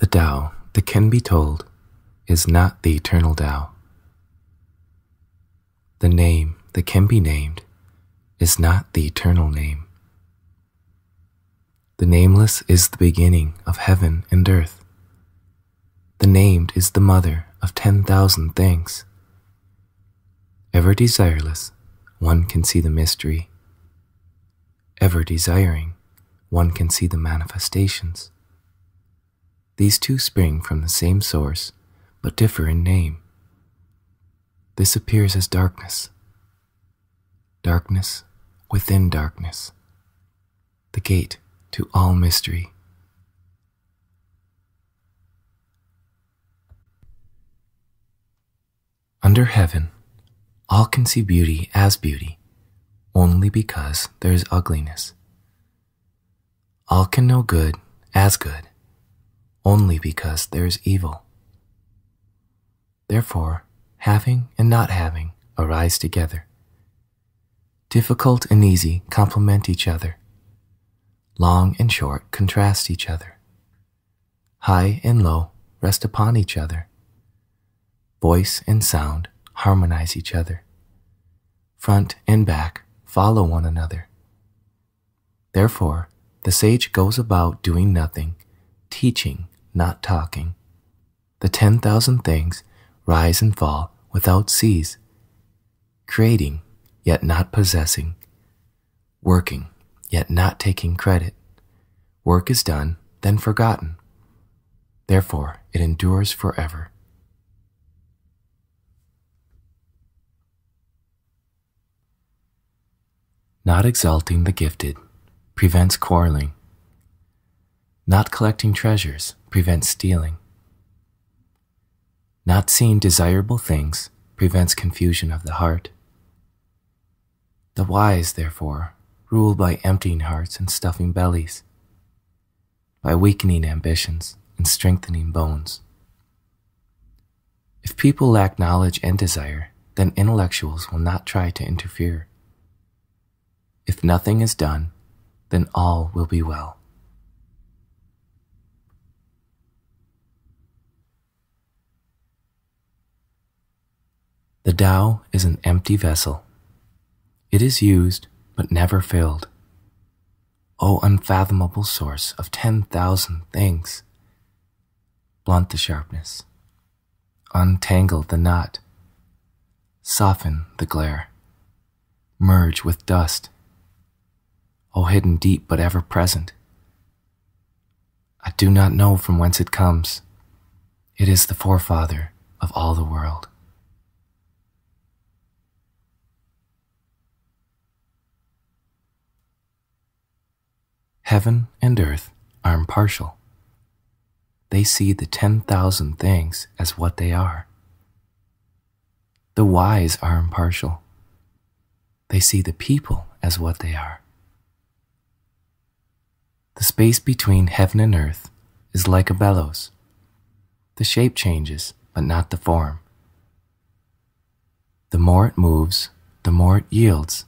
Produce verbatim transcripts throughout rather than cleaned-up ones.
The Tao that can be told is not the eternal Tao. The name that can be named is not the eternal name. The nameless is the beginning of heaven and earth. The named is the mother of ten thousand things. Ever desireless, one can see the mystery. Ever desiring, one can see the manifestations. These two spring from the same source, but differ in name. This appears as darkness. Darkness within darkness. The gate to all mystery. Under heaven, all can see beauty as beauty, only because there is ugliness. All can know good as good, only because there is evil. Therefore, having and not having arise together. Difficult and easy complement each other. Long and short contrast each other. High and low rest upon each other. Voice and sound harmonize each other. Front and back follow one another. Therefore, the sage goes about doing nothing, teaching, not talking. The ten thousand things rise and fall without cease, creating, yet not possessing, working, yet not taking credit. Work is done, then forgotten. Therefore, it endures forever. Not exalting the gifted prevents quarreling. Not collecting treasures prevents stealing. Not seeing desirable things prevents confusion of the heart. The wise, therefore, rule by emptying hearts and stuffing bellies, by weakening ambitions and strengthening bones. If people lack knowledge and desire, then intellectuals will not try to interfere. If nothing is done, then all will be well. The Tao is an empty vessel. It is used, but never filled. O unfathomable source of ten thousand things! Blunt the sharpness. Untangle the knot. Soften the glare. Merge with dust. O hidden deep but ever present! I do not know from whence it comes. It is the forefather of all the world. Heaven and earth are impartial. They see the ten thousand things as what they are. The wise are impartial. They see the people as what they are. The space between heaven and earth is like a bellows. The shape changes, but not the form. The more it moves, the more it yields.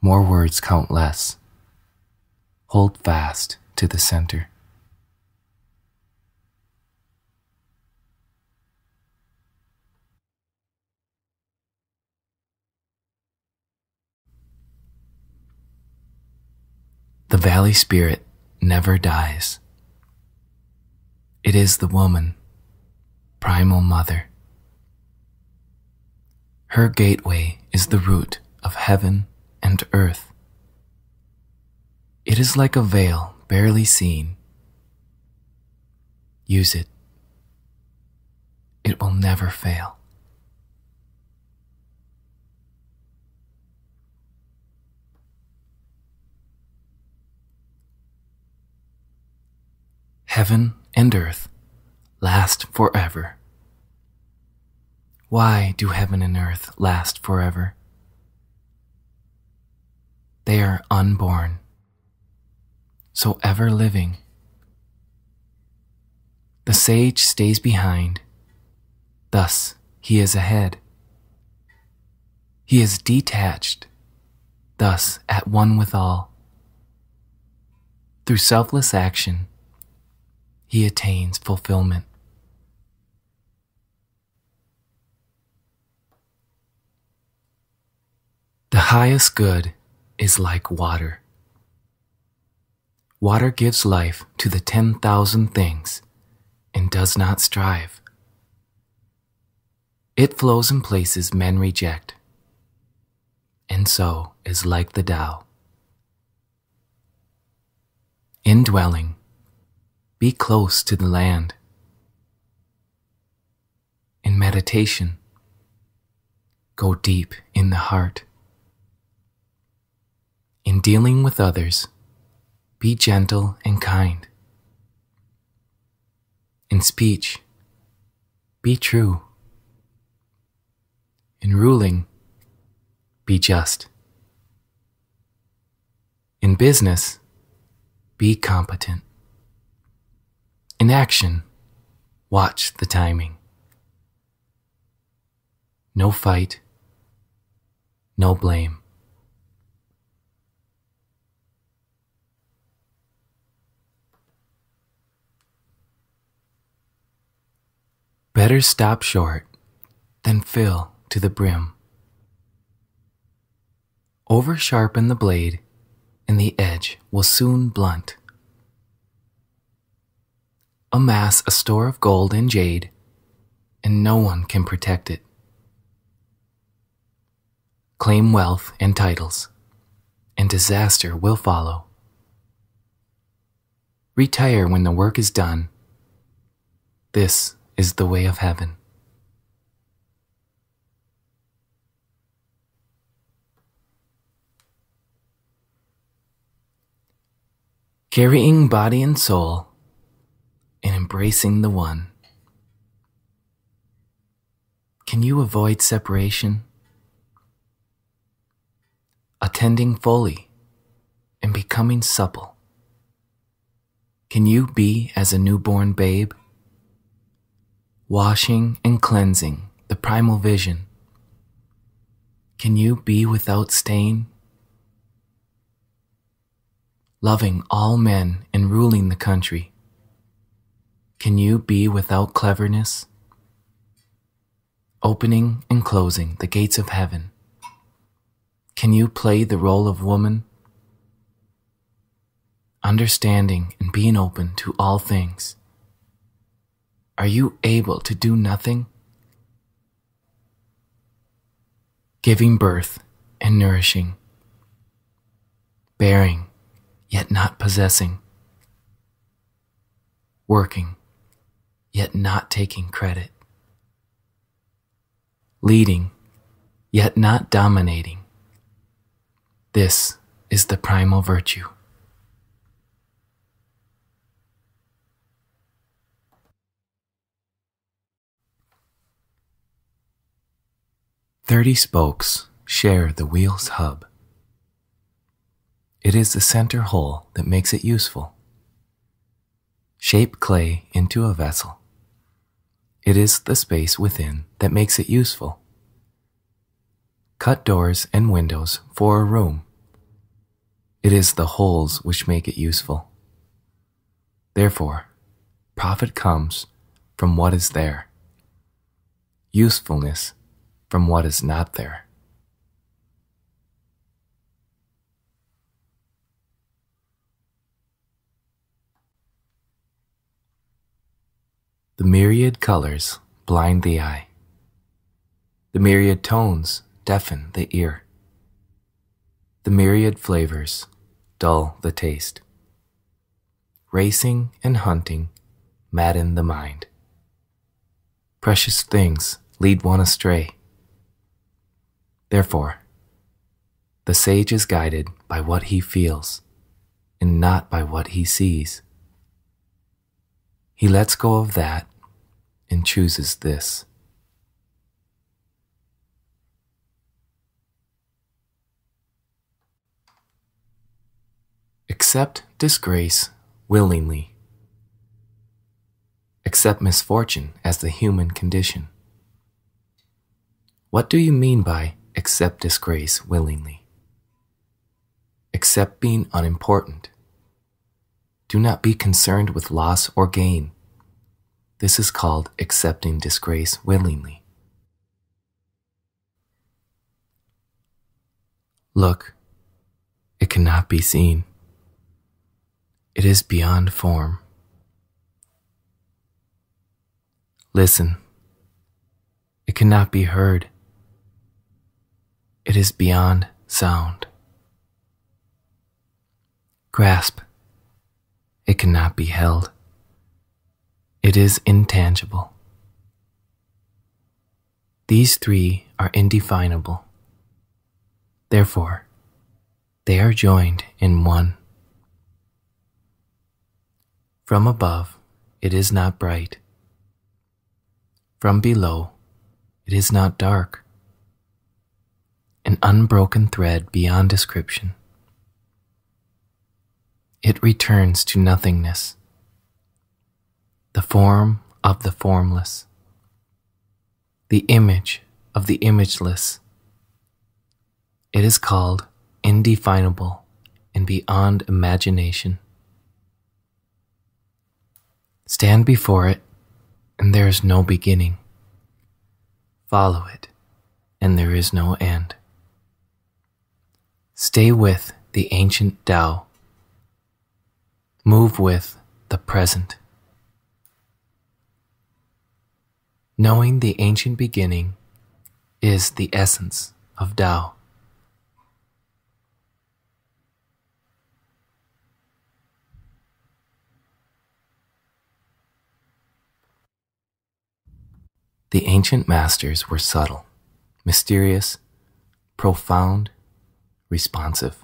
More words count less. Hold fast to the center. The valley spirit never dies. It is the woman, primal mother. Her gateway is the root of heaven and earth. It is like a veil barely seen. Use it. It will never fail. Heaven and earth last forever. Why do heaven and earth last forever? They are unborn. So ever living. The sage stays behind, thus he is ahead. He is detached, thus at one with all. Through selfless action, he attains fulfillment. The highest good is like water. Water gives life to the ten thousand things and does not strive. It flows in places men reject, and so is like the Tao. Indwelling, be close to the land. In meditation, go deep in the heart. In dealing with others, be gentle and kind. In speech, be true. In ruling, be just. In business, be competent. In action, watch the timing. No fight, no blame. Better stop short than fill to the brim. Over-sharpen the blade, and the edge will soon blunt. Amass a store of gold and jade, and no one can protect it. Claim wealth and titles, and disaster will follow. Retire when the work is done. This is the way of heaven. Carrying body and soul and embracing the one. Can you avoid separation? Attending fully and becoming supple. Can you be as a newborn babe? Washing and cleansing the primal vision. Can you be without stain? Loving all men and ruling the country. Can you be without cleverness? Opening and closing the gates of heaven. Can you play the role of woman? Understanding and being open to all things. Are you able to do nothing? Giving birth and nourishing. Bearing, yet not possessing. Working, yet not taking credit. Leading, yet not dominating. This is the primal virtue. Thirty spokes share the wheel's hub. It is the center hole that makes it useful. Shape clay into a vessel. It is the space within that makes it useful. Cut doors and windows for a room. It is the holes which make it useful. Therefore, profit comes from what is there. Usefulness from what is not there. The myriad colors blind the eye. The myriad tones deafen the ear. The myriad flavors dull the taste. Racing and hunting madden the mind. Precious things lead one astray. Therefore, the sage is guided by what he feels and not by what he sees. He lets go of that and chooses this. Accept disgrace willingly. Accept misfortune as the human condition. What do you mean by accept disgrace willingly? Accept being unimportant. Do not be concerned with loss or gain. This is called accepting disgrace willingly. Look, it cannot be seen. It is beyond form. Listen, it cannot be heard. It is beyond sound. Grasp, it cannot be held. It is intangible. These three are indefinable. Therefore, they are joined in one. From above, it is not bright. From below, it is not dark. An unbroken thread beyond description. It returns to nothingness, the form of the formless, the image of the imageless. It is called indefinable and beyond imagination. Stand before it, and there is no beginning. Follow it, and there is no end. Stay with the ancient Tao. Move with the present. Knowing the ancient beginning is the essence of Tao. The ancient masters were subtle, mysterious, profound, responsive.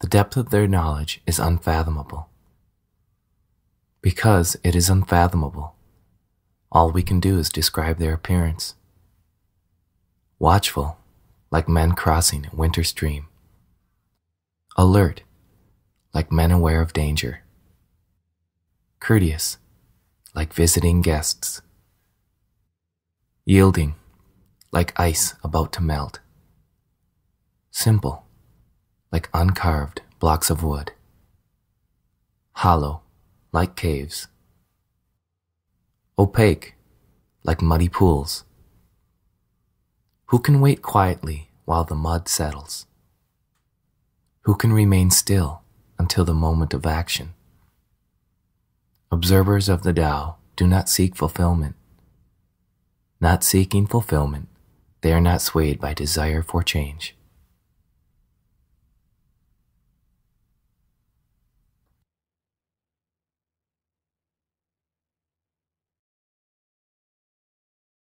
The depth of their knowledge is unfathomable. Because it is unfathomable, all we can do is describe their appearance. Watchful, like men crossing a winter stream. Alert, like men aware of danger. Courteous, like visiting guests. Yielding, like ice about to melt. Simple, like uncarved blocks of wood. Hollow, like caves. Opaque, like muddy pools. Who can wait quietly while the mud settles? Who can remain still until the moment of action? Observers of the Tao do not seek fulfillment. Not seeking fulfillment, they are not swayed by desire for change.